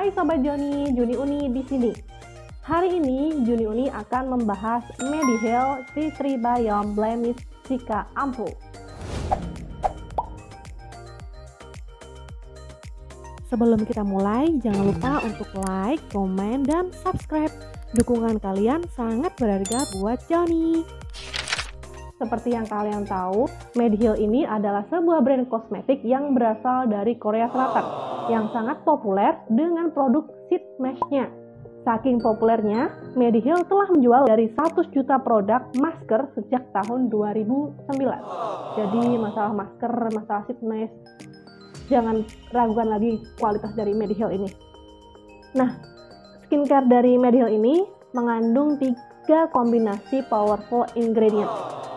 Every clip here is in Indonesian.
Hai Sobat Joni, Juni Uni di sini. Hari ini Juni Uni akan membahas Mediheal Tea Tree Biome Blemish Cica Ampoule. Sebelum kita mulai, jangan lupa untuk like, komen, dan subscribe. Dukungan kalian sangat berharga buat Joni. Seperti yang kalian tahu, Mediheal ini adalah sebuah brand kosmetik yang berasal dari Korea Selatan yang sangat populer dengan produk sheet mask-nya. Saking populernya, Mediheal telah menjual dari 100 juta produk masker sejak tahun 2009. Jadi masalah masker, masalah sheet mask, jangan ragukan lagi kualitas dari Mediheal ini. Nah, skincare dari Mediheal ini mengandung 3 kombinasi powerful ingredients.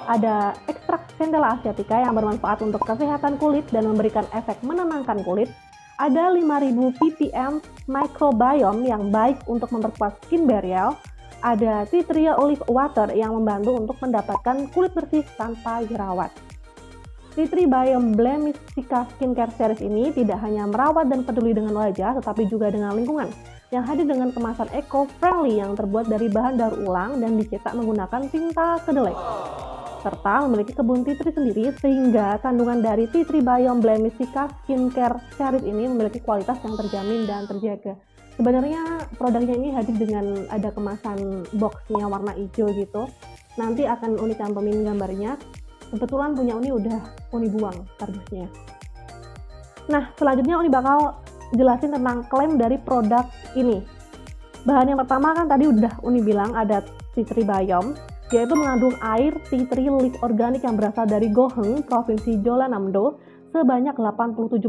Ada ekstrak Centella asiatica yang bermanfaat untuk kesehatan kulit dan memberikan efek menenangkan kulit. Ada 5000 ppm microbiome yang baik untuk memperkuat skin barrier. Ada tea tree olive water yang membantu untuk mendapatkan kulit bersih tanpa jerawat. Tea Tree Biome Blemish Cica Skincare Series ini tidak hanya merawat dan peduli dengan wajah, tetapi juga dengan lingkungan, yang hadir dengan kemasan eco-friendly yang terbuat dari bahan daur ulang dan dicetak menggunakan tinta kedelai, serta memiliki kebun tea tree sendiri, sehingga kandungan dari Tea Tree Biome Blemish Cica Skincare Series ini memiliki kualitas yang terjamin dan terjaga. Sebenarnya produknya ini hadir dengan ada kemasan boxnya warna hijau gitu. Nanti akan Uni cantumin gambarnya. Kebetulan punya Uni udah Uni buang kardusnya. Nah, selanjutnya Uni bakal jelasin tentang klaim dari produk ini. Bahan yang pertama kan tadi udah Uni bilang ada Tea Tree Biome, yaitu mengandung air tea tree leaf organik yang berasal dari Goheung, provinsi Jolanamdo, sebanyak 87%.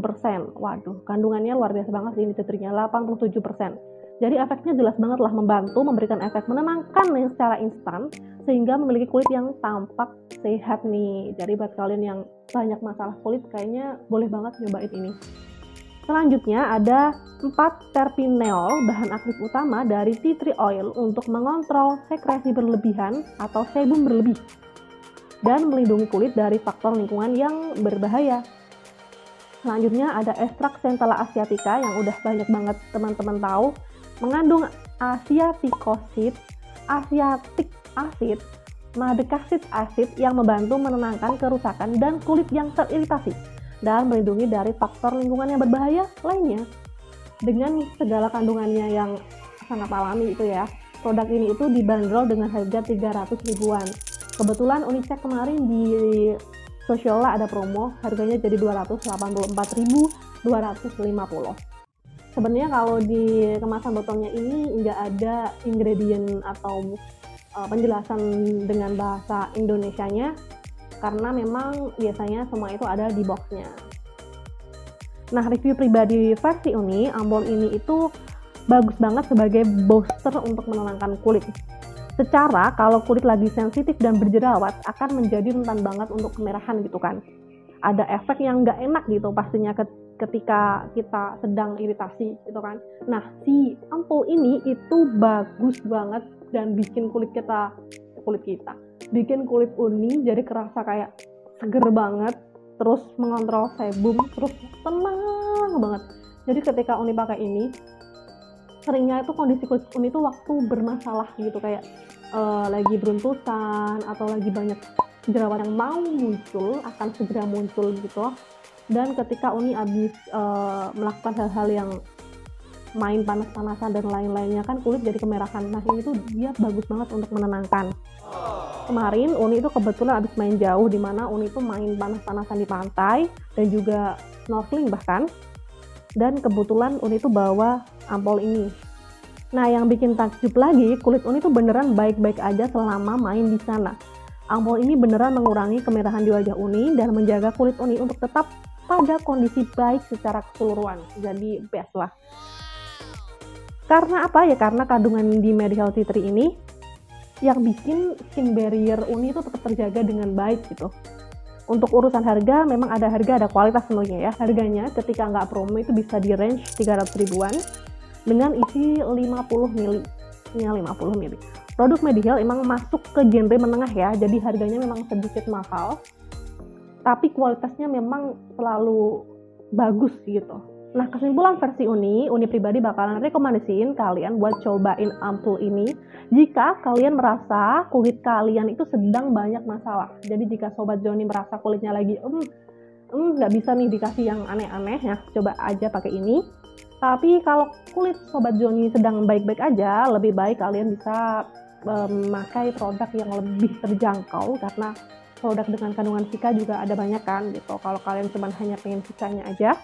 Waduh, kandungannya luar biasa banget sih ini tea tree-nya, 87%. Jadi efeknya jelas banget lah, membantu memberikan efek menenangkan secara instan, sehingga memiliki kulit yang tampak sehat nih. Jadi buat kalian yang banyak masalah kulit, kayaknya boleh banget nyobain ini. Selanjutnya ada 4 terpineol, bahan aktif utama dari tea tree oil untuk mengontrol sekresi berlebihan atau sebum berlebih dan melindungi kulit dari faktor lingkungan yang berbahaya. Selanjutnya ada ekstrak Centella asiatica yang udah banyak banget teman-teman tahu, mengandung asiaticosid, asiatic acid, madecassic acid yang membantu menenangkan kerusakan dan kulit yang teriritasi, dan melindungi dari faktor lingkungan yang berbahaya lainnya. Dengan segala kandungannya yang sangat alami itu ya, produk ini itu dibanderol dengan harga 300 ribuan. Kebetulan Uni cek kemarin di Sociolla ada promo, harganya jadi 284.250. Sebenarnya kalau di kemasan botolnya ini nggak ada ingredient atau penjelasan dengan bahasa Indonesianya, karena memang biasanya semua itu ada di boxnya. Nah, review pribadi versi Uni, Ampoule ini itu bagus banget sebagai booster untuk menenangkan kulit. Secara kalau kulit lagi sensitif dan berjerawat, akan menjadi rentan banget untuk kemerahan gitu kan. Ada efek yang nggak enak gitu pastinya ketika kita sedang iritasi gitu kan. Nah, si Ampoule ini itu bagus banget dan bikin kulit Uni jadi kerasa kayak seger banget, terus mengontrol sebum, terus tenang banget. Jadi ketika Uni pakai ini, seringnya itu kondisi kulit Uni itu waktu bermasalah gitu, kayak lagi beruntusan atau lagi banyak jerawat yang mau muncul, akan segera muncul gitu. Dan ketika Uni habis melakukan hal-hal yang main panas-panasan dan lain-lainnya kan kulit jadi kemerahan. Nah, ini tuh dia bagus banget untuk menenangkan. Kemarin Uni itu kebetulan habis main jauh, dimana Uni itu main panas-panasan di pantai dan juga snorkeling bahkan, dan kebetulan Uni itu bawa Ampoule ini. Nah, yang bikin takjub lagi, kulit Uni itu beneran baik-baik aja selama main di sana. Ampoule ini beneran mengurangi kemerahan di wajah Uni dan menjaga kulit Uni untuk tetap pada kondisi baik secara keseluruhan. Jadi best lah. Karena apa ya? Karena kandungan di Mediheal Tea Tree ini yang bikin skin barrier Uni itu tetap terjaga dengan baik gitu. Untuk urusan harga, memang ada harga, ada kualitas semuanya ya. Harganya ketika nggak promo itu bisa di range 300 ribuan, dengan isi 50 ml. Produk Mediheal emang masuk ke genre menengah ya, jadi harganya memang sedikit mahal, tapi kualitasnya memang selalu bagus gitu. Nah, kesimpulan versi Uni pribadi bakalan rekomendasiin kalian buat cobain ampul ini jika kalian merasa kulit kalian itu sedang banyak masalah. Jadi jika Sobat Joni merasa kulitnya lagi nggak bisa nih dikasih yang aneh-aneh ya, coba aja pakai ini. Tapi kalau kulit Sobat Joni sedang baik-baik aja, lebih baik kalian bisa memakai produk yang lebih terjangkau karena produk dengan kandungan cica juga ada banyak kan gitu. Kalau kalian cuma hanya pengen cicanya aja,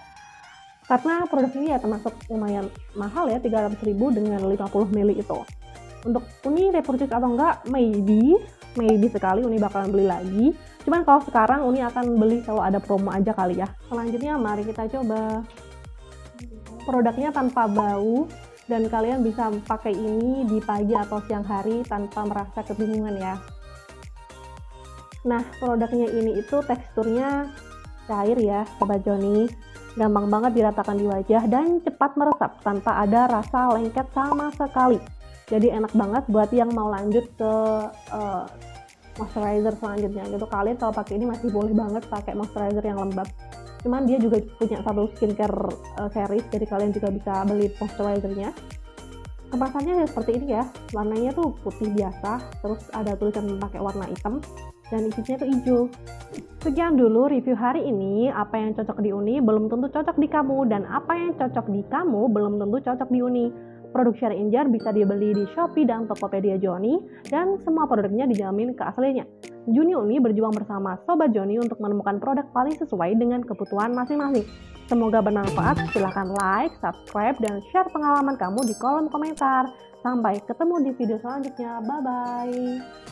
karena produk ini ya termasuk lumayan mahal ya, 300.000 dengan 50 ml itu. Untuk Uni repurchase atau enggak, maybe sekali Uni bakalan beli lagi. Cuman kalau sekarang Uni akan beli kalau ada promo aja kali ya. Selanjutnya mari kita coba. Produknya tanpa bau dan kalian bisa pakai ini di pagi atau siang hari tanpa merasa kebingungan ya. Nah, produknya ini itu teksturnya cair ya, Sobat Joni. Gampang banget diratakan di wajah dan cepat meresap tanpa ada rasa lengket sama sekali. Jadi enak banget buat yang mau lanjut ke moisturizer selanjutnya gitu. Kalian kalau pakai ini masih boleh banget pakai moisturizer yang lembab. Cuman dia juga punya satu skincare series, jadi kalian juga bisa beli moisturizernya. Kemasannya seperti ini ya, warnanya tuh putih biasa, terus ada tulisan pakai warna hitam, dan isinya tuh hijau. Sekian dulu review hari ini, apa yang cocok di Uni belum tentu cocok di kamu, dan apa yang cocok di kamu belum tentu cocok di Uni. Produk Share Injar bisa dibeli di Shopee dan Tokopedia Joni, dan semua produknya dijamin keasliannya. Juni Uni berjuang bersama Sobat Joni untuk menemukan produk paling sesuai dengan kebutuhan masing-masing. Semoga bermanfaat, silahkan like, subscribe, dan share pengalaman kamu di kolom komentar. Sampai ketemu di video selanjutnya, bye-bye!